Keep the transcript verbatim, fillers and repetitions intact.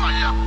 Fire!